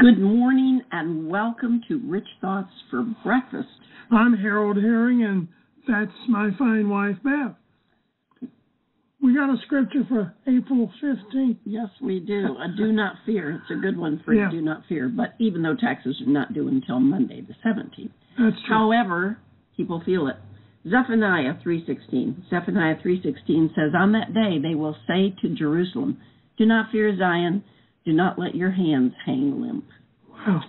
Good morning and welcome to Rich Thoughts for Breakfast. I'm Harold Herring and that's my fine wife, Beth. We got a scripture for April 15th. Yes, we do. Do not fear. It's a good one for do not fear. But even though taxes are not due until Monday the 17th. That's true. However, people feel it. Zephaniah 3:16. Zephaniah 3:16 says, on that day they will say to Jerusalem, do not fear, Zion. Do not let your hands hang limp. Wow.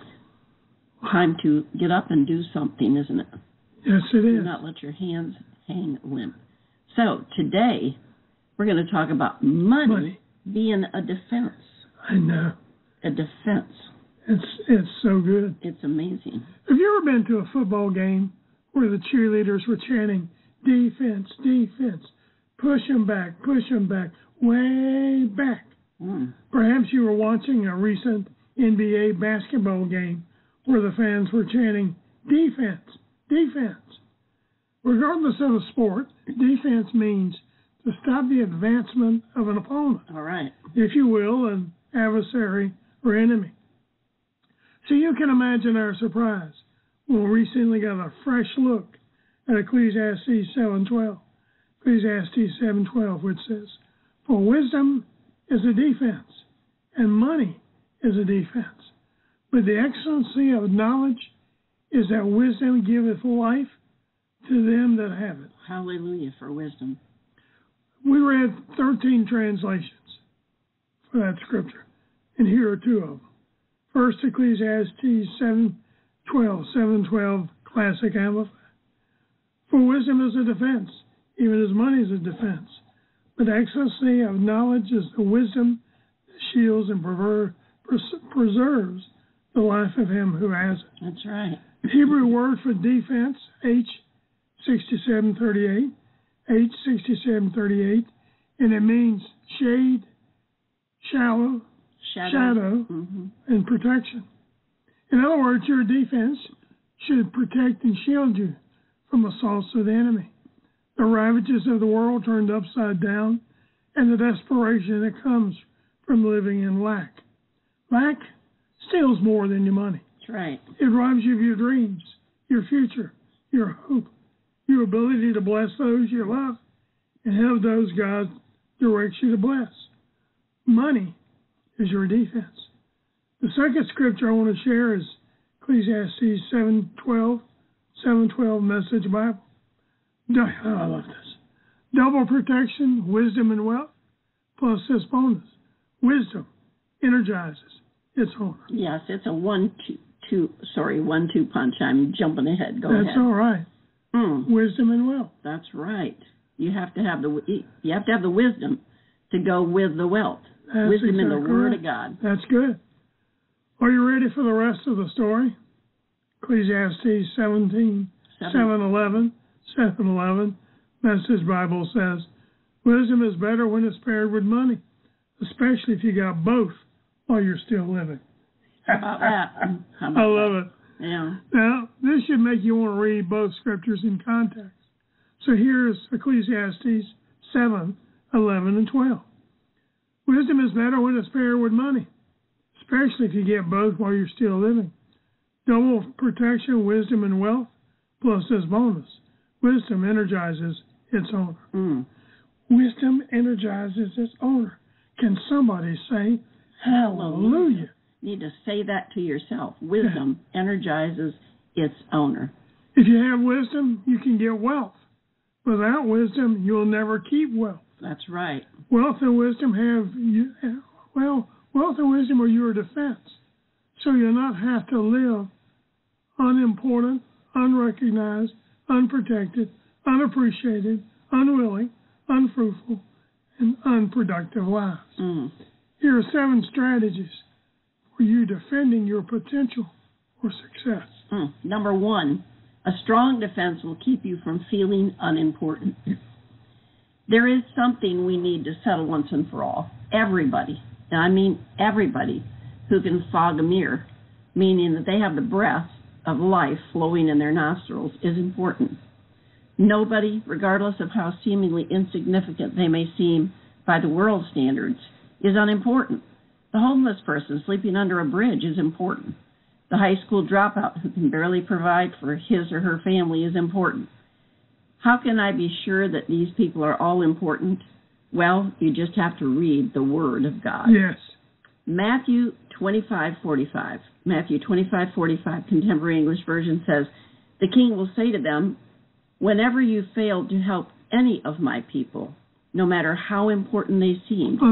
Time to get up and do something, isn't it? Yes, it is. Do not let your hands hang limp. So today, we're going to talk about money being a defense. I know. A defense. It's so good. It's amazing. Have you ever been to a football game where the cheerleaders were chanting, defense, defense, push them back, way back? Perhaps you were watching a recent NBA basketball game where the fans were chanting, defense, defense. Regardless of the sport, defense means to stop the advancement of an opponent. All right. If you will, an adversary or enemy. So you can imagine our surprise when we recently got a fresh look at Ecclesiastes 7:12. Ecclesiastes 7:12, which says, for wisdom is a defense, and money is a defense. But the excellency of knowledge is that wisdom giveth life to them that have it. Hallelujah for wisdom. We read 13 translations for that scripture, and here are two of them. First, Ecclesiastes 7:12, Classic Amplified. For wisdom is a defense, even as money is a defense. But the excellency of knowledge is the wisdom that shields and preserves the life of him who has it. That's right. The Hebrew word for defense, H6738, and it means shade, shadow, and protection. In other words, your defense should protect and shield you from assaults of the enemy, the ravages of the world turned upside down, and the desperation that comes from living in lack. Lack steals more than your money. That's right. It robs you of your dreams, your future, your hope, your ability to bless those you love, and help those God directs you to bless. Money is your defense. The second scripture I want to share is Ecclesiastes 7:12 Message Bible. Oh, I love this. Double protection, wisdom and wealth, plus this bonus. Wisdom energizes its owner. Yes, it's a one-two punch. I'm jumping ahead. Go ahead. That's all right. Wisdom and wealth. That's right. You have to have the wisdom to go with the wealth. That's wisdom exactly in the Word of God. That's good. Are you ready for the rest of the story? Ecclesiastes 7:11, Message Bible says, wisdom is better when it's paired with money, especially if you got both while you're still living. How about that? I love it. Yeah. Now, this should make you want to read both scriptures in context. So here's Ecclesiastes 7:11-12. Wisdom is better when it's paired with money, especially if you get both while you're still living. Double protection, wisdom, and wealth, plus this bonus. Wisdom energizes its owner. Wisdom energizes its owner. Can somebody say hallelujah? You need to say that to yourself. Wisdom energizes its owner. If you have wisdom, you can get wealth. Without wisdom, you'll never keep wealth. That's right. Wealth and wisdom are your defense. So you'll not have to live unimportant, unrecognized, unprotected, unappreciated, unwilling, unfruitful, and unproductive lives. Here are 7 strategies for you defending your potential for success. Number 1, a strong defense will keep you from feeling unimportant. There is something we need to settle once and for all. Everybody, and I mean everybody, who can fog a mirror, meaning that they have the breath of life flowing in their nostrils, is important. Nobody, regardless of how seemingly insignificant they may seem by the world's standards, is unimportant. The homeless person sleeping under a bridge is important. The high school dropout who can barely provide for his or her family is important. How can I be sure that these people are all important? Well, you just have to read the Word of God. Yes. Matthew 25:45. Matthew 25:45, Contemporary English Version says, "The king will say to them, 'Whenever you failed to help any of my people, no matter how important they seemed, how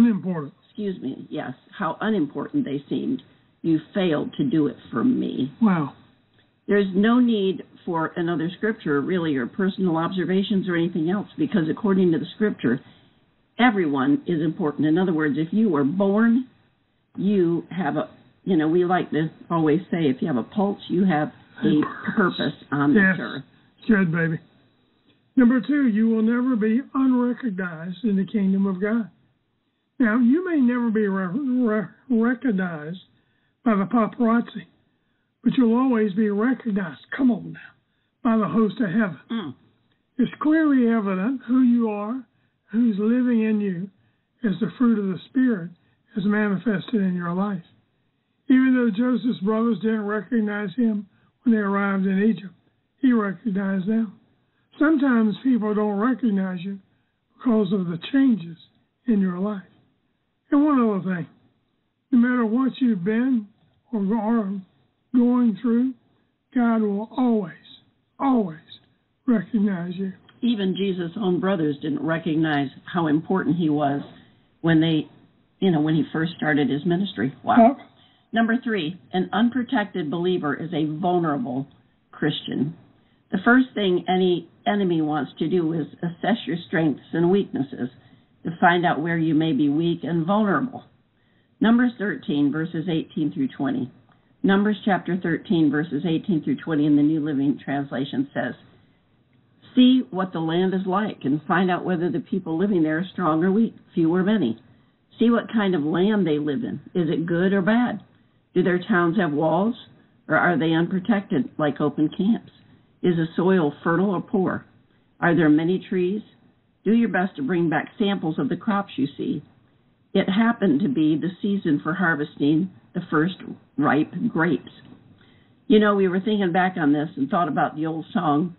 unimportant they seemed, you failed to do it for me.'" Wow. There's no need for another scripture, really, or personal observations or anything else, because according to the scripture, everyone is important. In other words, if you were born, you have a, you know, we like to always say, if you have a pulse, you have a purpose on this earth. Good, baby. Number two, you will never be unrecognized in the kingdom of God. Now, you may never be recognized by the paparazzi, but you'll always be recognized, come on now, by the host of heaven. Mm. It's clearly evident who you are, who's living in you, as the fruit of the Spirit is manifested in your life. Even though Joseph's brothers didn't recognize him when they arrived in Egypt, he recognized them. Sometimes people don't recognize you because of the changes in your life. And one other thing, no matter what you've been or are going through, God will always, always recognize you. Even Jesus' own brothers didn't recognize how important he was when they, you know, when he first started his ministry. Wow. Oh. Number three, an unprotected believer is a vulnerable Christian. The first thing any enemy wants to do is assess your strengths and weaknesses to find out where you may be weak and vulnerable. Numbers 13, verses 18 through 20. Numbers chapter 13, verses 18 through 20 in the New Living Translation says, "See what the land is like and find out whether the people living there are strong or weak, few or many. See what kind of land they live in. Is it good or bad? Do their towns have walls, or are they unprotected like open camps? Is the soil fertile or poor? Are there many trees? Do your best to bring back samples of the crops you see." It happened to be the season for harvesting the first ripe grapes. You know, we were thinking back on this and thought about the old song,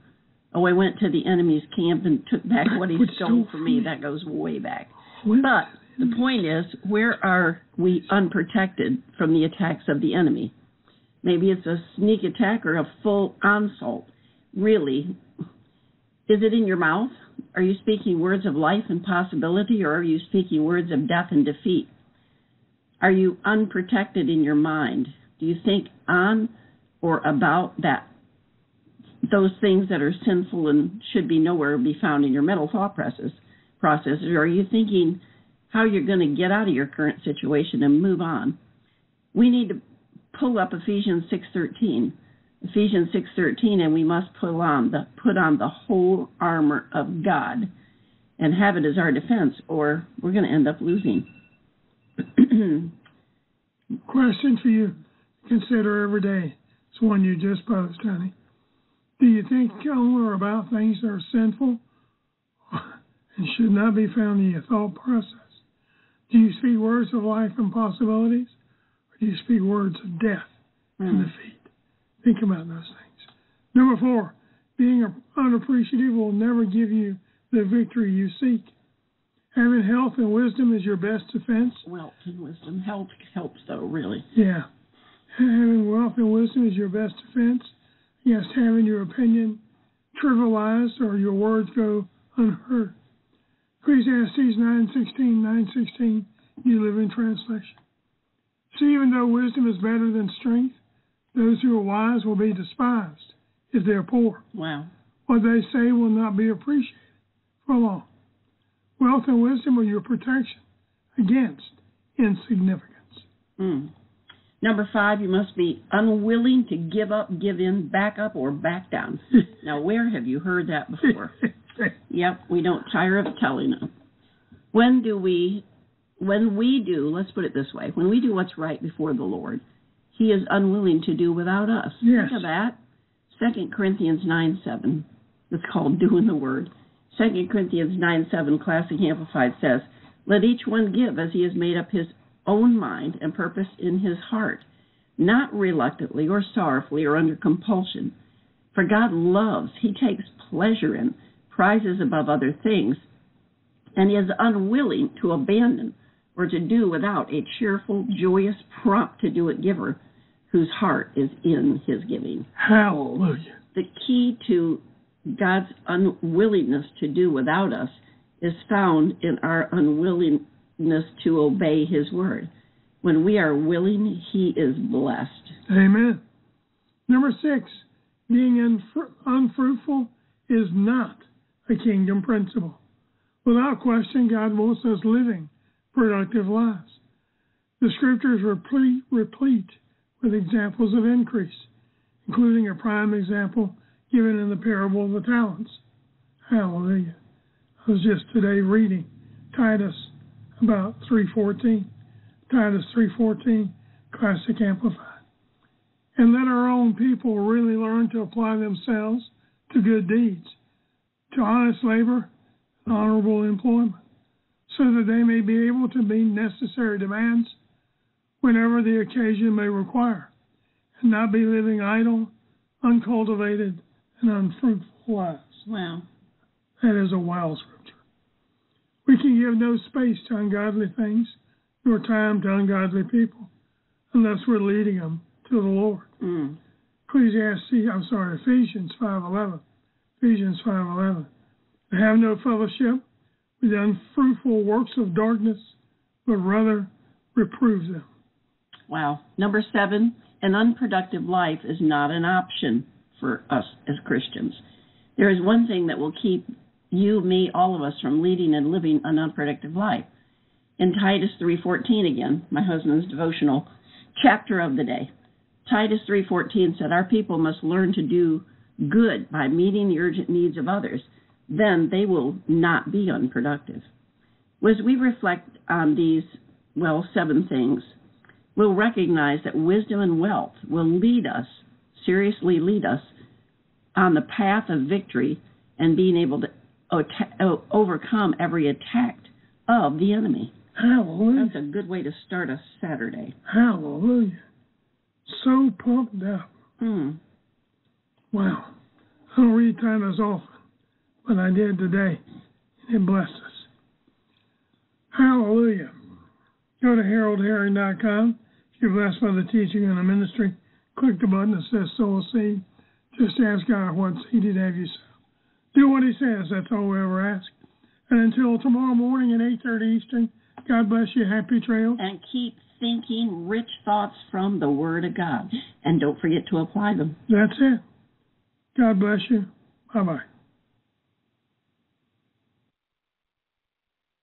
"Oh, I went to the enemy's camp and took back what he stole from me." That goes way back. But the point is, where are we unprotected from the attacks of the enemy? Maybe it's a sneak attack or a full onslaught. Really, is it in your mouth? Are you speaking words of life and possibility, or are you speaking words of death and defeat? Are you unprotected in your mind? Do you think on or about that, those things that are sinful and should be nowhere be found in your mental thought processes? Or are you thinking how you're going to get out of your current situation and move on? We need to pull up Ephesians 6:13. Ephesians 6:13, "And we must put on the whole armor of God and have it as our defense, or we're going to end up losing." Question for you to consider every day. It's one you just posed, honey. Do you think only or about things that are sinful and should not be found in your thought process? Do you speak words of life and possibilities, or do you speak words of death and defeat? Think about those things. Number four, being unappreciative will never give you the victory you seek. Having health and wisdom is your best defense. Wealth and wisdom. Health helps, though, really. Yeah. Having wealth and wisdom is your best defense. Yes, having your opinion trivialized or your words go unheard. Ecclesiastes 9:16, New Living Translation. "So even though wisdom is better than strength, those who are wise will be despised if they are poor." Wow. "What they say will not be appreciated for long." Wealth and wisdom are your protection against insignificance. Mm. Number five, you must be unwilling to give up, give in, back up, or back down. Now, where have you heard that before? Yep, we don't tire of telling them. Let's put it this way, when we do what's right before the Lord, He is unwilling to do without us. Yes. Think of that. 2 Corinthians 9:7. It's called doing the word. 2 Corinthians 9:7, Classic Amplified, says, "Let each one give as he has made up his own mind and purpose in his heart, not reluctantly or sorrowfully or under compulsion. For God loves, he takes pleasure in, prizes above other things, and is unwilling to abandon or to do without a cheerful, joyous, prompt to do it giver whose heart is in his giving. Hallelujah. The key to God's unwillingness to do without us is found in our unwillingness to obey his word. When we are willing, he is blessed. Amen. Number 6, being unfruitful is not a kingdom principle. Without question, God wants us living productive lives. The scriptures are replete with examples of increase, including a prime example given in the parable of the talents. Hallelujah. I was just today reading Titus about 3:14. Titus 3:14, Classic Amplified. And let our own people really learn to apply themselves to good deeds, to honest labor and honorable employment, so that they may be able to meet necessary demands whenever the occasion may require, and not be living idle, uncultivated, and unfruitful lives. Wow. That is a wild scripture. We can give no space to ungodly things, nor time to ungodly people, unless we're leading them to the Lord. Ephesians 5:11. Have no fellowship with the unfruitful works of darkness, but rather reprove them. Wow. Number 7, an unproductive life is not an option for us as Christians. There is one thing that will keep you, me, all of us from leading and living an unproductive life. In Titus 3:14 again, my husband's devotional chapter of the day, Titus 3:14 said, our people must learn to do good by meeting the urgent needs of others. Then they will not be unproductive. As we reflect on these, 7 things, we'll recognize that wisdom and wealth will seriously lead us on the path of victory and being able to overcome every attack of the enemy. Hallelujah. That's a good way to start a Saturday. Hallelujah. So pumped up. Wow. I don't read time as often, but I did today. It blessed us. Hallelujah. Go to haroldherring.com. If you're blessed by the teaching and the ministry, click the button that says sow a seed. Just ask God what seed he'd have you sow. Do what he says. That's all we ever ask. And until tomorrow morning at 8:30 Eastern, God bless you. Happy trails. And keep thinking rich thoughts from the Word of God. And don't forget to apply them. That's it. God bless you. Bye-bye.